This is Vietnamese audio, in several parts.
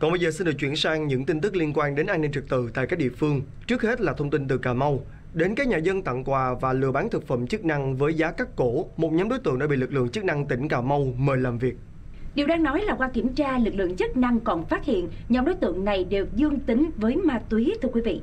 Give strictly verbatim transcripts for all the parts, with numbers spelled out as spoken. Còn bây giờ xin được chuyển sang những tin tức liên quan đến an ninh trật tự tại các địa phương. Trước hết là thông tin từ Cà Mau. Đến các nhà dân tặng quà và lừa bán thực phẩm chức năng với giá cắt cổ, một nhóm đối tượng đã bị lực lượng chức năng tỉnh Cà Mau mời làm việc. Điều đáng nói là qua kiểm tra, lực lượng chức năng còn phát hiện nhóm đối tượng này đều dương tính với ma túy, thưa quý vị.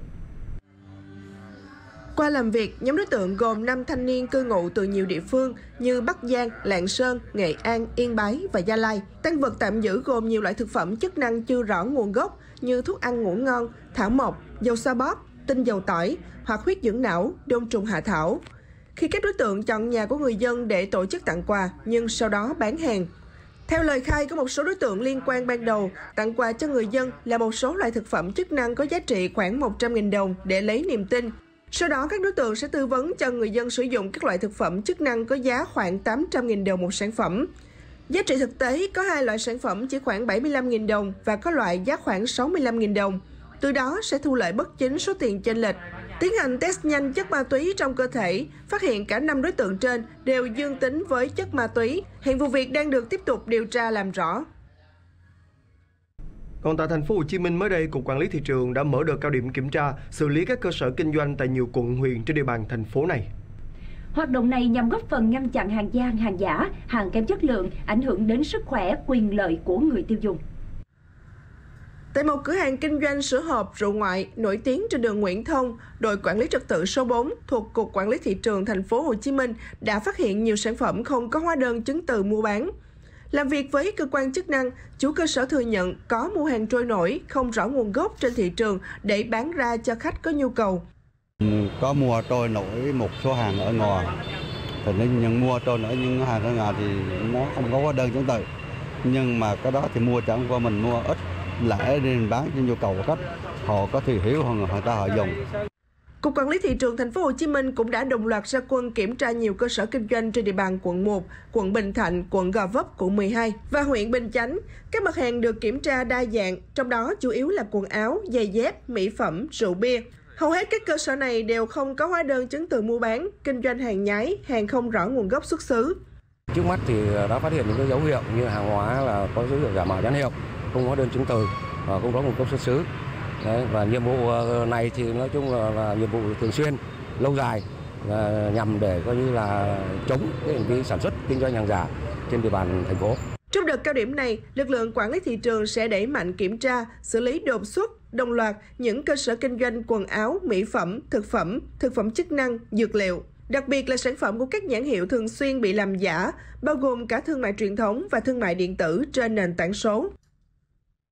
Qua làm việc, nhóm đối tượng gồm năm thanh niên cư ngụ từ nhiều địa phương như Bắc Giang, Lạng Sơn, Nghệ An, Yên Bái và Gia Lai. Tang vật tạm giữ gồm nhiều loại thực phẩm chức năng chưa rõ nguồn gốc như thuốc ăn ngủ ngon, thảo mộc, dầu xoa bóp, tinh dầu tỏi, hoạt huyết dưỡng não, đông trùng hạ thảo. Khi các đối tượng chọn nhà của người dân để tổ chức tặng quà nhưng sau đó bán hàng. Theo lời khai của một số đối tượng liên quan ban đầu, tặng quà cho người dân là một số loại thực phẩm chức năng có giá trị khoảng một trăm nghìn đồng để lấy niềm tin. Sau đó, các đối tượng sẽ tư vấn cho người dân sử dụng các loại thực phẩm chức năng có giá khoảng tám trăm nghìn đồng một sản phẩm. Giá trị thực tế có hai loại sản phẩm chỉ khoảng bảy mươi lăm nghìn đồng và có loại giá khoảng sáu mươi lăm nghìn đồng. Từ đó sẽ thu lợi bất chính số tiền chênh lệch. Tiến hành test nhanh chất ma túy trong cơ thể, phát hiện cả năm đối tượng trên đều dương tính với chất ma túy. Hiện vụ việc đang được tiếp tục điều tra làm rõ. Còn tại thành phố Hồ Chí Minh mới đây, Cục Quản lý Thị trường đã mở đợt cao điểm kiểm tra, xử lý các cơ sở kinh doanh tại nhiều quận huyện trên địa bàn thành phố này. Hoạt động này nhằm góp phần ngăn chặn hàng gian, hàng giả, hàng kém chất lượng, ảnh hưởng đến sức khỏe, quyền lợi của người tiêu dùng. Tại một cửa hàng kinh doanh sữa hộp rượu ngoại nổi tiếng trên đường Nguyễn Thông, đội quản lý trật tự số bốn thuộc Cục Quản lý Thị trường thành phố Hồ Chí Minh đã phát hiện nhiều sản phẩm không có hóa đơn chứng từ mua bán. Làm việc với cơ quan chức năng, chủ cơ sở thừa nhận có mua hàng trôi nổi không rõ nguồn gốc trên thị trường để bán ra cho khách có nhu cầu. Có mua trôi nổi một số hàng ở ngoài, thì những mua trôi nổi những hàng ở ngoài thì nó không có hóa đơn chứng từ. Nhưng mà cái đó thì mua chẳng qua mình mua ít lãi nên bán cho nhu cầu của khách, họ có thể hiểu hơn người ta họ dùng. Cục Quản lý Thị trường thành phố Hồ Chí Minh cũng đã đồng loạt ra quân kiểm tra nhiều cơ sở kinh doanh trên địa bàn quận một, quận Bình Thạnh, quận Gò Vấp, quận mười hai và huyện Bình Chánh. Các mặt hàng được kiểm tra đa dạng, trong đó chủ yếu là quần áo, giày dép, mỹ phẩm, rượu bia. Hầu hết các cơ sở này đều không có hóa đơn chứng từ mua bán, kinh doanh hàng nhái, hàng không rõ nguồn gốc xuất xứ. Trước mắt thì đã phát hiện những cái dấu hiệu như hàng hóa là có dấu hiệu giả mạo nhãn hiệu, không có hóa đơn chứng từ và không có nguồn gốc xuất xứ. Đấy, và nhiệm vụ này thì nói chung là, là nhiệm vụ thường xuyên, lâu dài và nhằm để coi như là chống cái hành vi sản xuất kinh doanh hàng giả trên địa bàn thành phố. Trong đợt cao điểm này, lực lượng quản lý thị trường sẽ đẩy mạnh kiểm tra, xử lý đột xuất, đồng loạt những cơ sở kinh doanh quần áo, mỹ phẩm, thực phẩm, thực phẩm chức năng, dược liệu. Đặc biệt là sản phẩm của các nhãn hiệu thường xuyên bị làm giả, bao gồm cả thương mại truyền thống và thương mại điện tử trên nền tảng số.